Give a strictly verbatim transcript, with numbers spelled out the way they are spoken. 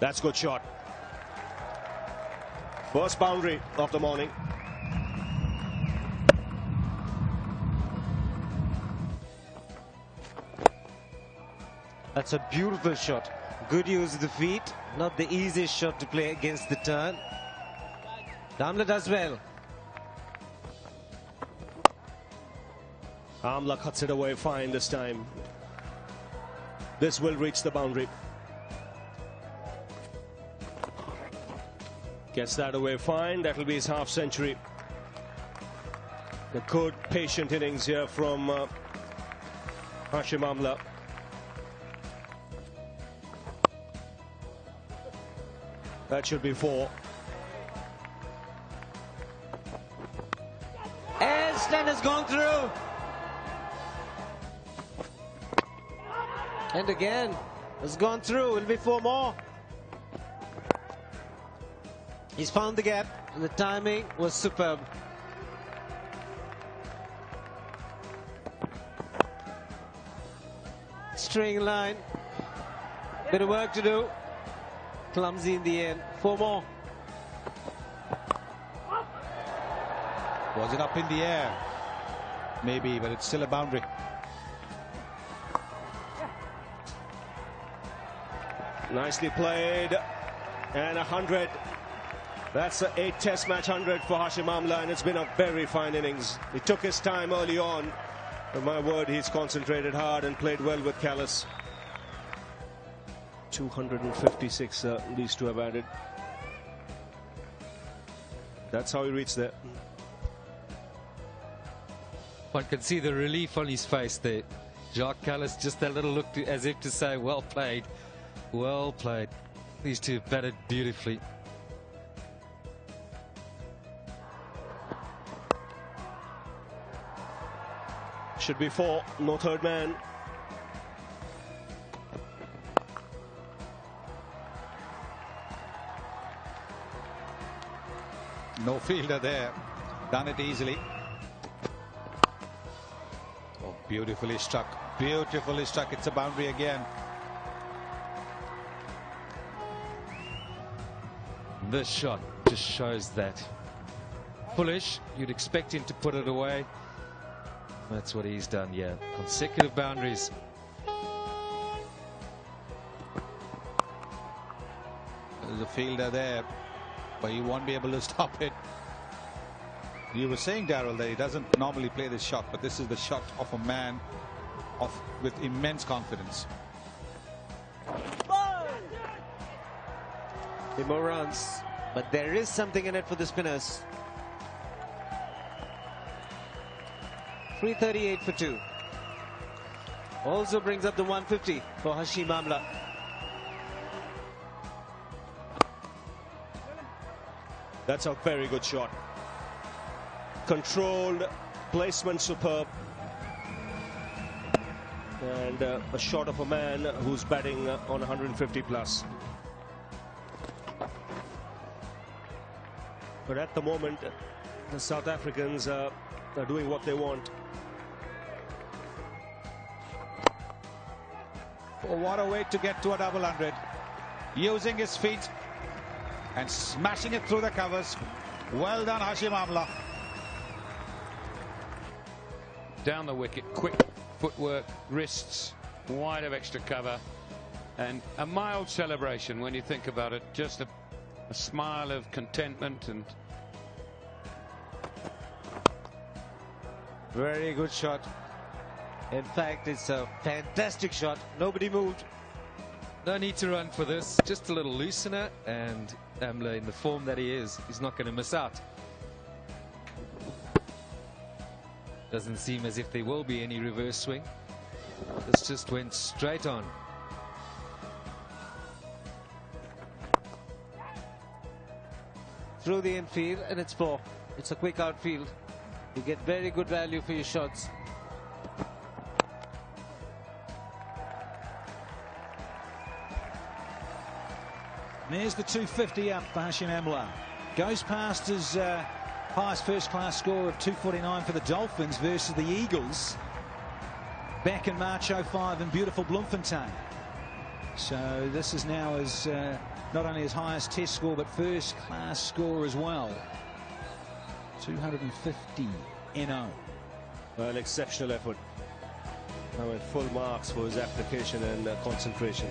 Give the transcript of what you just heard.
That's a good shot. First boundary of the morning. That's a beautiful shot. Good use of the feet. Not the easiest shot to play against the turn. Amla does well. Amla cuts it away fine this time. This will reach the boundary. Gets that away fine. That'll be his half century. The good patient innings here from uh, Hashim Amla. That should be four. Elston has gone through. And again, has gone through. It'll be four more. He's found the gap, and the timing was superb. String line. Bit of work to do. Clumsy in the end. Four more. Was it up in the air? Maybe, but it's still a boundary. Nicely played. And a hundred. That's an eight test match hundred for Hashim Amla, and it's been a very fine innings. He took his time early on, but my word, he's concentrated hard and played well with Kallis. two hundred fifty-six uh, leads to have added. That's how he reached there. One can see the relief on his face there. Jacques Kallis, just that little look to, as if to say, well played, well played. These two batted beautifully. Should be four, no third man. No fielder there. Done it easily. Oh, beautifully struck. Beautifully struck. It's a boundary again. This shot just shows that. Bullish, you'd expect him to put it away. That's what he's done, yeah. Consecutive boundaries. There's a fielder there, but you won't be able to stop it. You were saying, Daryl, that he doesn't normally play this shot, but this is the shot of a man of with immense confidence. The more runs, but there is something in it for the spinners. three thirty-eight for two. Also brings up the one fifty for Hashim Amla. That's a very good shot. Controlled, placement superb. And uh, a shot of a man who's batting uh, on one hundred fifty plus. But at the moment, the South Africans uh, are doing what they want. Oh, what a way to get to a double hundred. Using his feet and smashing it through the covers. Well done, Hashim Amla. Down the wicket, quick footwork, wrists, wide of extra cover. And a mild celebration when you think about it. Just a, a smile of contentment. And very good shot. In fact, it's a fantastic shot. Nobody moved. No need to run for this. Just a little loosener, and Amla, in the form that he is, he's not going to miss out. Doesn't seem as if there will be any reverse swing. This just went straight on. Through the infield, and it's four. It's a quick outfield. You get very good value for your shots. And here's the two fifty up for Hashim Amla. Goes past his uh, highest first-class score of two forty-nine for the Dolphins versus the Eagles back in March oh five in beautiful Bloemfontein. So this is now his, uh, not only his highest test score, but first class score as well. two hundred fifty N O. Well, an exceptional effort. I mean, full marks for his application and uh, concentration.